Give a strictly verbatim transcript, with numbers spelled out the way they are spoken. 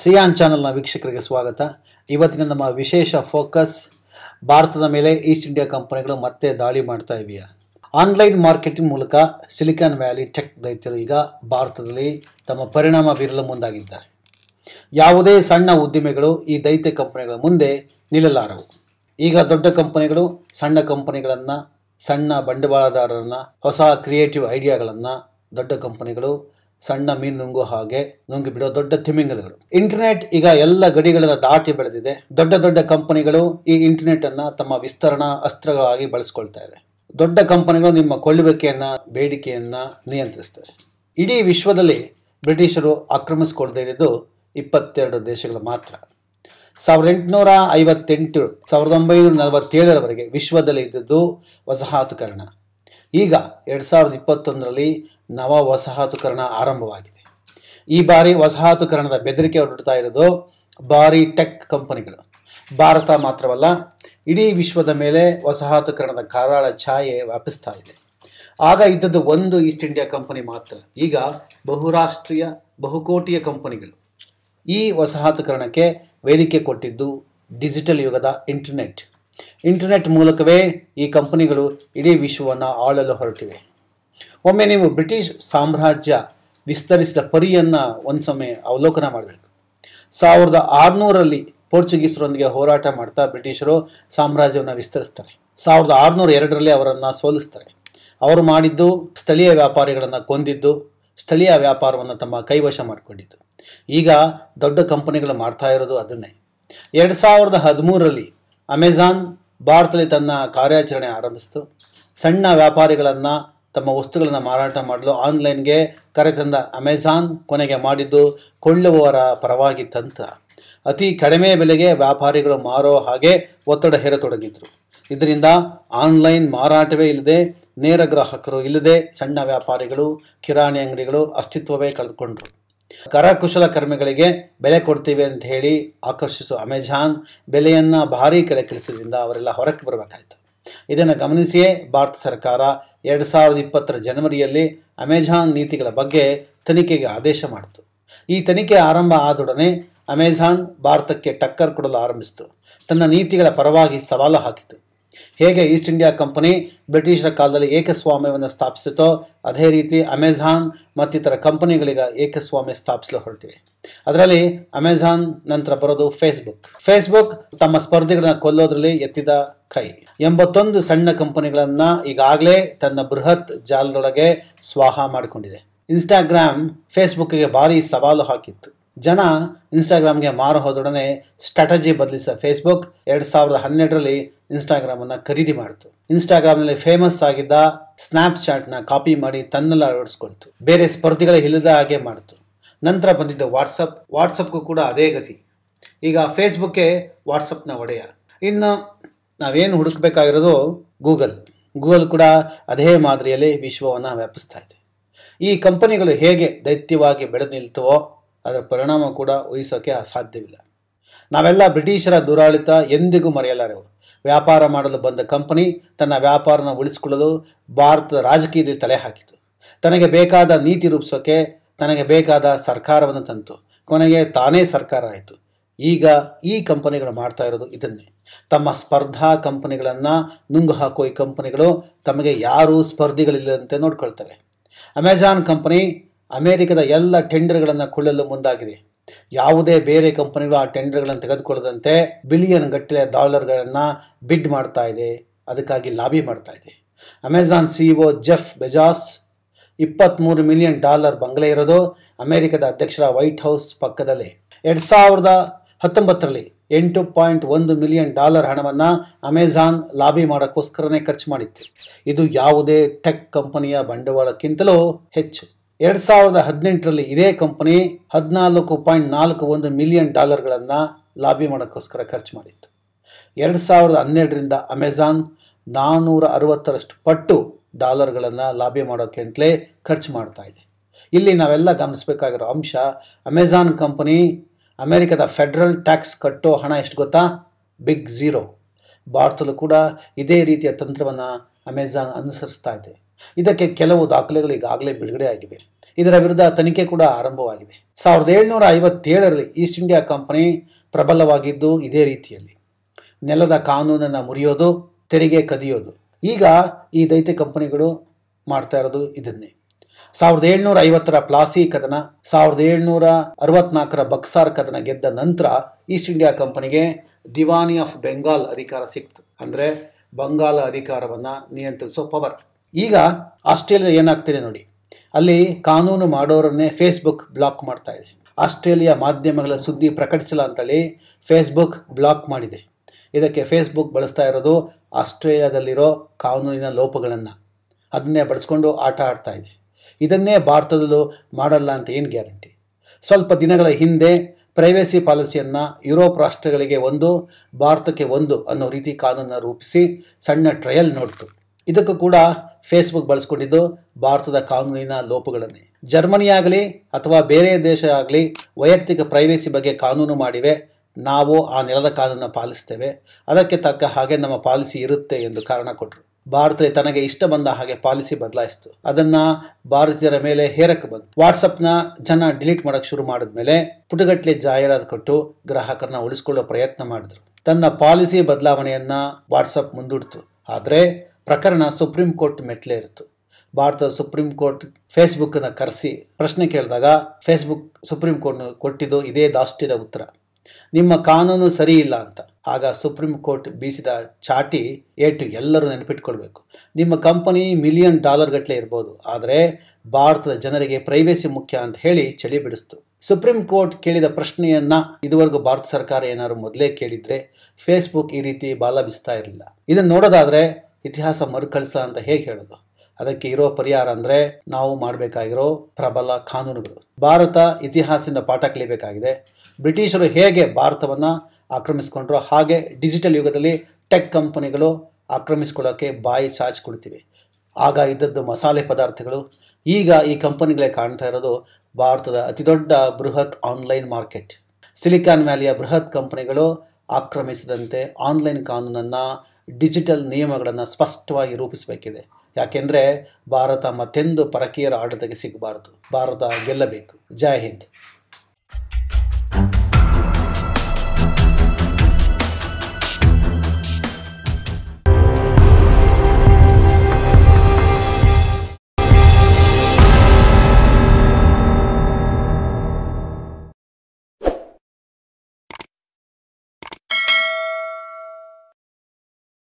Xi'an ಚಾನೆಲ್ನ ವೀಕ್ಷಕರಿಗೆ ಸ್ವಾಗತ. ಇವತ್ತಿನ ನಮ್ಮ ವಿಶೇಷ ಫೋಕಸ್ ಭಾರತದ ಮೇಲೆ ಈಸ್ಟ್ ಇಂಡಿಯಾ ಕಂಪನಿಗಳು ಮತ್ತೆ ದಾಳಿ ಮಾಡ್ತಾ ಇವೆ. ಆನ್ಲೈನ್ ಮಾರ್ಕೆಟಿಂಗ್ ಮೂಲಕ ಸಿಲಿಕಾನ್ ವ್ಯಾಲಿ ಟೆಕ್ ದೈತ್ಯರು ಈಗ ಭಾರತದಲ್ಲಿ ತಮ್ಮ ಪರಿಣಾಮ ಬೀರಲು ಮುಂದಾಗಿದ್ದಾರೆ. ಯಾವುದೇ ಸಣ್ಣ ಉದ್ದಿಮೆಗಳು ಈ ದೈತ್ಯ ಕಂಪನಿಗಳ ಮುಂದೆ ನಿಲ್ಲಲಾರವು. ಈಗ ದೊಡ್ಡ ಕಂಪನಿಗಳು ಸಣ್ಣ ಕಂಪನಿಗಳನ್ನು, ಸಣ್ಣ ಬಂಡವಾಳದಾರರನ್ನು, ಹೊಸ ಕ್ರಿಯೇಟಿವ್ ಐಡಿಯಾಗಳನ್ನು ದೊಡ್ಡ ಕಂಪನಿಗಳು ಸಣ್ಣ ಮೀನು ನುಂಗೋ ಹಾಗೆ ನುಂಗಿ ಬಿಡೋ ದೊಡ್ಡ ತಿಮಿಂಗಲಗಳು. ಇಂಟರ್ನೆಟ್ ಈಗ ಎಲ್ಲ ಗಡಿಗಳನ್ನು ದಾಟಿ ಬೆಳೆದಿದೆ. ದೊಡ್ಡ ದೊಡ್ಡ ಕಂಪನಿಗಳು ಈ ಇಂಟರ್ನೆಟ್ ಅನ್ನ ತಮ್ಮ ವಿಸ್ತರಣಾ ಅಸ್ತ್ರಗಳಾಗಿ ಬಳಸ್ಕೊಳ್ತಾ ಇವೆ. ದೊಡ್ಡ ಕಂಪನಿಗಳು ನಿಮ್ಮ ಕೊಳ್ಳುವಿಕೆಯನ್ನ, ಬೇಡಿಕೆಯನ್ನ ನಿಯಂತ್ರಿಸ್ತವೆ. ಇಡೀ ವಿಶ್ವದಲ್ಲಿ ಬ್ರಿಟಿಷರು ಆಕ್ರಮಿಸಿಕೊಳ್ಳದೇ ಇರೋದು ಇಪ್ಪತ್ತೆರಡು ದೇಶಗಳು ಮಾತ್ರ. ಸಾವಿರದ ಎಂಟುನೂರ ಐವತ್ತೆಂಟು ಸಾವಿರದ ಒಂಬೈನೂರ ನಲವತ್ತೇಳರವರೆಗೆ ವಿಶ್ವದಲ್ಲಿ ಇದ್ದದ್ದು ವಸಾಹತುಕರಣ. ಈಗ ಎರಡು ಸಾವಿರದ ಇಪ್ಪತ್ತೊಂದರಲ್ಲಿ ನವ ವಸಾಹತುಕರಣ ಆರಂಭವಾಗಿದೆ. ಈ ಬಾರಿ ವಸಾಹತುಕರಣದ ಬೆದರಿಕೆ ಹೊರಡ್ತಾ ಇರೋದು ಭಾರಿ ಟೆಕ್ ಕಂಪನಿಗಳು. ಭಾರತ ಮಾತ್ರವಲ್ಲ, ಇಡೀ ವಿಶ್ವದ ಮೇಲೆ ವಸಾಹತುಕರಣದ ಕರಾಳ ಛಾಯೆ ವ್ಯಾಪಿಸ್ತಾ ಇದೆ. ಆಗ ಇದ್ದದ್ದು ಒಂದು ಈಸ್ಟ್ ಇಂಡಿಯಾ ಕಂಪನಿ ಮಾತ್ರ. ಈಗ ಬಹುರಾಷ್ಟ್ರೀಯ, ಬಹುಕೋಟಿಯ ಕಂಪನಿಗಳು. ಈ ವಸಾಹತುಕರಣಕ್ಕೆ ವೇದಿಕೆ ಕೊಟ್ಟಿದ್ದು ಡಿಜಿಟಲ್ ಯುಗದ ಇಂಟರ್ನೆಟ್. ಇಂಟರ್ನೆಟ್ ಮೂಲಕವೇ ಈ ಕಂಪನಿಗಳು ಇಡೀ ವಿಶ್ವವನ್ನು ಆಳಲು ಹೊರಟಿವೆ. ಒಮ್ಮೆ ನೀವು ಬ್ರಿಟಿಷ್ ಸಾಮ್ರಾಜ್ಯ ವಿಸ್ತರಿಸಿದ ಪರಿಯನ್ನು ಒಂದು ಸಮಯ ಅವಲೋಕನ ಮಾಡಬೇಕು. ಸಾವಿರದ ಆರುನೂರಲ್ಲಿ ಪೋರ್ಚುಗೀಸರೊಂದಿಗೆ ಹೋರಾಟ ಮಾಡ್ತಾ ಬ್ರಿಟಿಷರು ಸಾಮ್ರಾಜ್ಯವನ್ನು ವಿಸ್ತರಿಸ್ತಾರೆ. ಸಾವಿರದ ಆರುನೂರ ಎರಡರಲ್ಲಿ ಅವರನ್ನು ಸೋಲಿಸ್ತಾರೆ. ಅವರು ಮಾಡಿದ್ದು ಸ್ಥಳೀಯ ವ್ಯಾಪಾರಿಗಳನ್ನು ಕೊಂದಿದ್ದು, ಸ್ಥಳೀಯ ವ್ಯಾಪಾರವನ್ನು ತಮ್ಮ ಕೈವಶ ಮಾಡಿಕೊಂಡಿದ್ದು. ಈಗ ದೊಡ್ಡ ಕಂಪನಿಗಳು ಮಾಡ್ತಾ ಇರೋದು ಅದನ್ನೇ. ಎರಡು ಸಾವಿರದ ಹದಿಮೂರರಲ್ಲಿ ಅಮೆಜಾನ್ ಭಾರತದಲ್ಲಿ ತನ್ನ ಕಾರ್ಯಾಚರಣೆ ಆರಂಭಿಸಿತು. ಸಣ್ಣ ವ್ಯಾಪಾರಿಗಳನ್ನು, ತಮ್ಮ ವಸ್ತುಗಳನ್ನು ಮಾರಾಟ ಮಾಡಲು ಆನ್ಲೈನ್ಗೆ ಕರೆತಂದ ಅಮೆಜಾನ್ ಕೊನೆಗೆ ಮಾಡಿದ್ದು ಕೊಳ್ಳುವವರ ಪರವಾಗಿ ತಂತ್ರ. ಅತಿ ಕಡಿಮೆ ಬೆಲೆಗೆ ವ್ಯಾಪಾರಿಗಳು ಮಾರೋ ಹಾಗೆ ಒತ್ತಡ ಹೇರತೊಡಗಿದ್ರು. ಇದರಿಂದ ಆನ್ಲೈನ್ ಮಾರಾಟವೇ ಇಲ್ಲದೆ, ನೇರ ಗ್ರಾಹಕರು ಇಲ್ಲದೆ ಸಣ್ಣ ವ್ಯಾಪಾರಿಗಳು, ಕಿರಾಣಿ ಅಂಗಡಿಗಳು ಅಸ್ತಿತ್ವವೇ ಕಳೆದುಕೊಂಡ್ರು. ಕರಕುಶಲ ಕರ್ಮಿಗಳಿಗೆ ಬೆಲೆ ಕೊಡ್ತೀವಿ ಅಂತ ಹೇಳಿ ಆಕರ್ಷಿಸುವ ಅಮೆಜಾನ್ ಬೆಲೆಯನ್ನು ಭಾರೀ ಕೆಳಕ್ಕಿಳಿಸಿದ್ರಿಂದ ಅವರೆಲ್ಲ ಹೊರಕ್ಕೆ ಬರಬೇಕಾಯಿತು. ಇದನ್ನು ಗಮನಿಸಿಯೇ ಭಾರತ ಸರ್ಕಾರ ಎರಡು ಸಾವಿರದ ಇಪ್ಪತ್ತರ ಜನವರಿಯಲ್ಲಿ ಅಮೆಜಾನ್ ನೀತಿಗಳ ಬಗ್ಗೆ ತನಿಖೆಗೆ ಆದೇಶ ಮಾಡಿತು. ಈ ತನಿಖೆ ಆರಂಭ ಆದೊಡನೆ ಅಮೆಜಾನ್ ಭಾರತಕ್ಕೆ ಟಕ್ಕರ್ ಕೊಡಲು ಆರಂಭಿಸಿತು. ತನ್ನ ನೀತಿಗಳ ಪರವಾಗಿ ಸವಾಲು ಹಾಕಿತು. ಹೇಗೆ ಈಸ್ಟ್ ಇಂಡಿಯಾ ಕಂಪನಿ ಬ್ರಿಟಿಷರ ಕಾಲದಲ್ಲಿ ಏಕಸ್ವಾಮ್ಯವನ್ನು ಸ್ಥಾಪಿಸಿತೋ ಅದೇ ರೀತಿ ಅಮೆಜಾನ್ ಮತ್ತಿತರ ಕಂಪನಿಗಳಿಗ ಏಕಸ್ವಾಮ್ಯ ಸ್ಥಾಪಿಸಲು ಹೊರಟಿವೆ. ಅದರಲ್ಲಿ ಅಮೆಜಾನ್ ನಂತರ ಬರೋದು ಫೇಸ್ಬುಕ್. ಫೇಸ್ಬುಕ್ ತಮ್ಮ ಸ್ಪರ್ಧಿಗಳನ್ನ ಕೊಲ್ಲೋದ್ರಲ್ಲಿ ಎತ್ತಿದ ಕೈ. ಎಂಬತ್ತೊಂದು ಸಣ್ಣ ಕಂಪನಿಗಳನ್ನು ಈಗಾಗಲೇ ತನ್ನ ಬೃಹತ್ ಜಾಲದೊಳಗೆ ಸ್ವಾಹ ಮಾಡಿಕೊಂಡಿದೆ. ಇನ್ಸ್ಟಾಗ್ರಾಮ್ ಫೇಸ್ಬುಕ್ಗೆ ಭಾರಿ ಸವಾಲು ಹಾಕಿತ್ತು. ಜನ ಇನ್ಸ್ಟಾಗ್ರಾಮ್ಗೆ ಮಾರು ಹೋದೊಡನೆ ಸ್ಟ್ರಾಟಜಿ ಬದಲಿಸಿದ ಫೇಸ್ಬುಕ್ ಎರಡು ಸಾವಿರದ ಹನ್ನೆರಡರಲ್ಲಿ ಇನ್ಸ್ಟಾಗ್ರಾಮನ್ನು ಖರೀದಿ ಮಾಡಿತು. ಇನ್ಸ್ಟಾಗ್ರಾಮ್ನಲ್ಲಿ ಫೇಮಸ್ ಆಗಿದ್ದ ಸ್ನ್ಯಾಪ್ಚಾಟ್ನ ಕಾಪಿ ಮಾಡಿ ತನ್ನೆಲ್ಲ ಅಳವಡಿಸ್ಕೊಳ್ತು. ಬೇರೆ ಸ್ಪರ್ಧಿಗಳ ಇಲ್ಲದ ಹಾಗೆ ಮಾಡಿತು. ನಂತರ ಬಂದಿದ್ದ ವಾಟ್ಸಪ್. ವಾಟ್ಸಪ್ಗೂ ಕೂಡ ಅದೇ ಗತಿ. ಈಗ ಫೇಸ್ಬುಕ್ಕೇ ವಾಟ್ಸಪ್ನ ಒಡೆಯ. ಇನ್ನು ನಾವೇನು ಹುಡುಕಬೇಕಾಗಿರೋದು ಗೂಗಲ್. ಗೂಗಲ್ ಕೂಡ ಅದೇ ಮಾದರಿಯಲ್ಲಿ ವಿಶ್ವವನ್ನು ವ್ಯಾಪಿಸ್ತಾ ಇದೆ. ಈ ಕಂಪನಿಗಳು ಹೇಗೆ ದೈತ್ಯವಾಗಿ ಬೆಳೆದು ನಿಲ್ತವೋ ಅದರ ಪರಿಣಾಮ ಕೂಡ ಊಹಿಸೋಕ್ಕೆ ಅಸಾಧ್ಯವಿಲ್ಲ. ನಾವೆಲ್ಲ ಬ್ರಿಟಿಷರ ದುರಾಳಿತ ಎಂದಿಗೂ ಮರೆಯಲಾರೆವು. ವ್ಯಾಪಾರ ಮಾಡಲು ಬಂದ ಕಂಪನಿ ತನ್ನ ವ್ಯಾಪಾರನ ಉಳಿಸಿಕೊಳ್ಳಲು ಭಾರತದ ರಾಜಕೀಯದಲ್ಲಿ ತಲೆ ಹಾಕಿತು. ತನಗೆ ಬೇಕಾದ ನೀತಿ ರೂಪಿಸೋಕೆ ತನಗೆ ಬೇಕಾದ ಸರ್ಕಾರವನ್ನು ತಂತು. ಕೊನೆಗೆ ತಾನೇ ಸರ್ಕಾರ ಆಯಿತು. ಈಗ ಈ ಕಂಪನಿಗಳು ಮಾಡ್ತಾ ಇರೋದು ಇದನ್ನೇ. ತಮ್ಮ ಸ್ಪರ್ಧಾ ಕಂಪನಿಗಳನ್ನು ನುಂಗು ಹಾಕೋ ಈ ಕಂಪನಿಗಳು ತಮಗೆ ಯಾರೂ ಸ್ಪರ್ಧಿಗಳಿಲ್ಲದಂತೆ ನೋಡ್ಕೊಳ್ತವೆ. ಅಮೆಜಾನ್ ಕಂಪನಿ ಅಮೇರಿಕದ ಎಲ್ಲ ಟೆಂಡರ್ಗಳನ್ನು ಕೊಳ್ಳಲು ಮುಂದಾಗಿದೆ. ಯಾವುದೇ ಬೇರೆ ಕಂಪನಿಗಳು ಆ ಟೆಂಡರ್ಗಳನ್ನು ತೆಗೆದುಕೊಳ್ಳದಂತೆ ಬಿಲಿಯನ್ ಗಟ್ಟಲೆ ಡಾಲರ್ಗಳನ್ನು ಬಿಡ್ ಮಾಡ್ತಾ ಇದೆ. ಅದಕ್ಕಾಗಿ ಲಾಬಿ ಮಾಡ್ತಾ ಇದೆ. ಅಮೆಜಾನ್ ಸಿಇಒ ಜೆಫ್ ಬೆಜಾಸ್ ಇಪ್ಪತ್ತ್ಮೂರು ಮಿಲಿಯನ್ ಡಾಲರ್ ಬಂಗಲೆ ಇರೋದು ಅಮೇರಿಕದ ಅಧ್ಯಕ್ಷರ ವೈಟ್ ಹೌಸ್ ಪಕ್ಕದಲ್ಲೇ. ಎರಡು ಸಾವಿರದ ಹತ್ತೊಂಬತ್ತರಲ್ಲಿ ಎಂಟು ಪಾಯಿಂಟ್ ಒಂದು ಮಿಲಿಯನ್ ಡಾಲರ್ ಹಣವನ್ನು ಅಮೆಜಾನ್ ಲಾಬಿ ಮಾಡೋಕ್ಕೋಸ್ಕರನೇ ಖರ್ಚು ಮಾಡಿತ್ತು. ಇದು ಯಾವುದೇ ಟೆಕ್ ಕಂಪನಿಯ ಬಂಡವಾಳಕ್ಕಿಂತಲೂ ಹೆಚ್ಚು. ಎರಡು ಸಾವಿರದ ಹದಿನೆಂಟರಲ್ಲಿ ಇದೇ ಕಂಪನಿ ಹದಿನಾಲ್ಕು ಪಾಯಿಂಟ್ ನಾಲ್ಕು ಒಂದು ಮಿಲಿಯನ್ ಡಾಲರ್ಗಳನ್ನು ಲಾಬಿ ಮಾಡೋಕ್ಕೋಸ್ಕರ ಖರ್ಚು ಮಾಡಿತ್ತು. ಎರಡು ಸಾವಿರದ ಹನ್ನೆರಡರಿಂದ ಅಮೆಜಾನ್ ನಾನ್ನೂರ ಅರವತ್ತರಷ್ಟು ಪಟ್ಟು ಡಾಲರ್ಗಳನ್ನು ಲಾಭಿ ಮಾಡೋಕ್ಕೆ ಅಂತಲೇ ಖರ್ಚು ಮಾಡ್ತಾ ಇದೆ. ಇಲ್ಲಿ ನಾವೆಲ್ಲ ಗಮನಿಸಬೇಕಾಗಿರೋ ಅಂಶ, ಅಮೆಜಾನ್ ಕಂಪನಿ ಅಮೇರಿಕದ ಫೆಡ್ರಲ್ ಟ್ಯಾಕ್ಸ್ ಕಟ್ಟೋ ಹಣ ಎಷ್ಟು ಗೊತ್ತಾ? Big zero. ಭಾರತದಲ್ಲೂ ಕೂಡ ಇದೇ ರೀತಿಯ ತಂತ್ರವನ್ನು ಅಮೆಜಾನ್ ಅನುಸರಿಸ್ತಾ ಇದೆ. ಇದಕ್ಕೆ ಕೆಲವು ದಾಖಲೆಗಳು ಈಗಾಗಲೇ ಬಿಡುಗಡೆ ಆಗಿವೆ. ಇದರ ವಿರುದ್ಧ ತನಿಖೆ ಕೂಡ ಆರಂಭವಾಗಿದೆ. ಸಾವಿರದ ಏಳುನೂರ ಐವತ್ತೇಳರಲ್ಲಿ ಈಸ್ಟ್ ಇಂಡಿಯಾ ಕಂಪನಿ ಪ್ರಬಲವಾಗಿದ್ದು ಇದೇ ರೀತಿಯಲ್ಲಿ ನೆಲದ ಕಾನೂನನ್ನು ಮುರಿಯೋದು, ತೆರಿಗೆ ಕದಿಯೋದು. ಈಗ ಈ ದೈತ್ಯ ಕಂಪನಿಗಳು ಮಾಡ್ತಾ ಇರೋದು ಇದನ್ನೇ. ಸಾವಿರದ ಏಳ್ನೂರ ಐವತ್ತರ ಪ್ಲಾಸಿ ಕದನ, ಸಾವಿರದ ಏಳ್ನೂರ ಅರವತ್ನಾಲ್ಕರ ಬಕ್ಸಾರ್ ಕದನ ಗೆದ್ದ ನಂತರ ಈಸ್ಟ್ ಇಂಡಿಯಾ ಕಂಪನಿಗೆ ದಿವಾನಿ ಆಫ್ ಬೆಂಗಾಲ್ ಅಧಿಕಾರ ಸಿಕ್ತು. ಅಂದರೆ ಬಂಗಾಲ ಅಧಿಕಾರವನ್ನು ನಿಯಂತ್ರಿಸೋ ಪವರ್. ಈಗ ಆಸ್ಟ್ರೇಲಿಯಾ ಏನಾಗ್ತಿದೆ ನೋಡಿ, ಅಲ್ಲಿ ಕಾನೂನು ಮಾಡೋರನ್ನೇ ಫೇಸ್ಬುಕ್ ಬ್ಲಾಕ್ ಮಾಡ್ತಾ ಇದೆ. ಆಸ್ಟ್ರೇಲಿಯಾ ಮಾಧ್ಯಮಗಳ ಸುದ್ದಿ ಪ್ರಕಟಿಸಿಲ್ಲ ಅಂತೇಳಿ ಫೇಸ್ಬುಕ್ ಬ್ಲಾಕ್ ಮಾಡಿದೆ. ಇದಕ್ಕೆ ಫೇಸ್ಬುಕ್ ಬಳಸ್ತಾ ಇರೋದು ಆಸ್ಟ್ರೇಲಿಯಾದಲ್ಲಿರೋ ಕಾನೂನಿನ ಲೋಪಗಳನ್ನು, ಅದನ್ನೇ ಬಳಸ್ಕೊಂಡು ಆಟ ಆಡ್ತಾ ಇದೆ. ಇದನ್ನೇ ಭಾರತದಲ್ಲೂ ಮಾಡಲ್ಲ ಅಂತ ಏನು ಗ್ಯಾರಂಟಿ? ಸ್ವಲ್ಪ ದಿನಗಳ ಹಿಂದೆ ಪ್ರೈವೇಸಿ ಪಾಲಿಸಿಯನ್ನು ಯುರೋಪ್ ರಾಷ್ಟ್ರಗಳಿಗೆ ಒಂದು, ಭಾರತಕ್ಕೆ ಒಂದು ಅನ್ನೋ ರೀತಿ ಕಾನೂನನ್ನು ರೂಪಿಸಿ ಸಣ್ಣ ಟ್ರಯಲ್ ನೋಡ್ತು. ಇದಕ್ಕೂ ಕೂಡ ಫೇಸ್ಬುಕ್ ಬಳಸ್ಕೊಂಡಿದ್ದು ಭಾರತದ ಕಾನೂನಿನ ಲೋಪಗಳನ್ನೇ. ಜರ್ಮನಿಯಾಗಲಿ ಅಥವಾ ಬೇರೆ ದೇಶ ಆಗಲಿ ವೈಯಕ್ತಿಕ ಪ್ರೈವೇಸಿ ಬಗ್ಗೆ ಕಾನೂನು ಮಾಡಿವೆ, ನಾವು ಆ ನೆಲದ ಕಾನೂನನ್ನು ಪಾಲಿಸ್ತೇವೆ, ಅದಕ್ಕೆ ತಕ್ಕ ಹಾಗೆ ನಮ್ಮ ಪಾಲಿಸಿ ಇರುತ್ತೆ ಎಂದು ಕಾರಣ ಕೊಟ್ಟರು. ಭಾರತ ತನಗೆ ಇಷ್ಟ ಬಂದ ಹಾಗೆ ಪಾಲಿಸಿ ಬದಲಾಯಿಸಿತು, ಅದನ್ನು ಭಾರತೀಯರ ಮೇಲೆ ಹೇರಕ್ಕೆ ಬಂತು. ವಾಟ್ಸಪ್ನ ಜನ ಡಿಲೀಟ್ ಮಾಡೋಕ್ಕೆ ಶುರು ಮಾಡಿದ್ಮೇಲೆ ಪುಟಗಟ್ಟಲೆ ಜಾಹೀರಾತು ಕೊಟ್ಟು ಗ್ರಾಹಕರನ್ನ ಉಳಿಸ್ಕೊಳ್ಳೋ ಪ್ರಯತ್ನ ಮಾಡಿದ್ರು. ತನ್ನ ಪಾಲಿಸಿ ಬದಲಾವಣೆಯನ್ನು ವಾಟ್ಸಪ್ ಮುಂದೂಡ್ತು. ಆದರೆ ಪ್ರಕರಣ ಸುಪ್ರೀಂ ಕೋರ್ಟ್ ಮೆಟ್ಲೇ ಇತ್ತು. ಭಾರತದ ಸುಪ್ರೀಂ ಕೋರ್ಟ್ ಫೇಸ್ಬುಕ್ಕನ್ನು ಕರೆಸಿ ಪ್ರಶ್ನೆ ಕೇಳಿದಾಗ ಫೇಸ್ಬುಕ್ ಸುಪ್ರೀಂ ಕೋರ್ಟ್ನ ಕೊಟ್ಟಿದ್ದು ಇದೇ ದಾಷ್ಟ್ಯದ ಉತ್ತರ, ನಿಮ್ಮ ಕಾನೂನು ಸರಿ ಇಲ್ಲ ಅಂತ. ಆಗ ಸುಪ್ರೀಂ ಕೋರ್ಟ್ ಬೀಸಿದ ಚಾಟಿ ಏಟು ಎಲ್ಲರೂ ನೆನಪಿಟ್ಕೊಳ್ಬೇಕು. ನಿಮ್ಮ ಕಂಪನಿ ಮಿಲಿಯನ್ ಡಾಲರ್ ಗಟ್ಟಲೆ ಇರ್ಬೋದು, ಆದರೆ ಭಾರತದ ಜನರಿಗೆ ಪ್ರೈವೇಸಿ ಮುಖ್ಯ ಅಂತ ಹೇಳಿ ಚಳಿ ಬಿಡಿಸ್ತು. ಸುಪ್ರೀಂ ಕೋರ್ಟ್ ಕೇಳಿದ ಪ್ರಶ್ನೆಯನ್ನು ಇದುವರೆಗೂ ಭಾರತ ಸರ್ಕಾರ ಏನಾದ್ರು ಮೊದಲೇ ಕೇಳಿದರೆ ಫೇಸ್ಬುಕ್ ಈ ರೀತಿ ಬಾಲ ಬಿಸ್ತಾ ಇರಲಿಲ್ಲ. ಇದನ್ನು ನೋಡೋದಾದರೆ ಇತಿಹಾಸ ಮರುಕಳಿಸ ಅಂತ ಹೇಗೆ ಹೇಳೋದು? ಅದಕ್ಕೆ ಇರೋ ಪರಿಹಾರ ಅಂದರೆ ನಾವು ಮಾಡಬೇಕಾಗಿರೋ ಪ್ರಬಲ ಕಾನೂನುಗಳು. ಭಾರತ ಇತಿಹಾಸದಿಂದ ಪಾಠ ಕಲಿಬೇಕಾಗಿದೆ. ಬ್ರಿಟಿಷರು ಹೇಗೆ ಭಾರತವನ್ನು ಆಕ್ರಮಿಸ್ಕೊಂಡ್ರೋ ಹಾಗೆ ಡಿಜಿಟಲ್ ಯುಗದಲ್ಲಿ ಟೆಕ್ ಕಂಪನಿಗಳು ಆಕ್ರಮಿಸ್ಕೊಳ್ಳೋಕ್ಕೆ ಬಾಯಿ ಚಾಚಿಕೊಳ್ತಿವೆ. ಆಗ ಇದ್ದದ್ದು ಮಸಾಲೆ ಪದಾರ್ಥಗಳು, ಈಗ ಈ ಕಂಪನಿಗಳೇ ಕಾಣ್ತಾ ಇರೋದು ಭಾರತದ ಅತಿದೊಡ್ಡ ಬೃಹತ್ ಆನ್ಲೈನ್ ಮಾರ್ಕೆಟ್. ಸಿಲಿಕಾನ್ ವ್ಯಾಲಿಯ ಬೃಹತ್ ಕಂಪನಿಗಳು ಆಕ್ರಮಿಸಿದಂತೆ ಆನ್ಲೈನ್ ಕಾನೂನನ್ನು, ಡಿಜಿಟಲ್ ನಿಯಮಗಳನ್ನು ಸ್ಪಷ್ಟವಾಗಿ ರೂಪಿಸಬೇಕಿದೆ. ಯಾಕೆಂದರೆ ಭಾರತ ಮತ್ತೆಂದು ಪರಕೀಯರ ಆಡಳಿತಕ್ಕೆ ಸಿಗಬಾರದು. ಭಾರತ ಗೆಲ್ಲಬೇಕು. ಜೈ ಹಿಂದ್.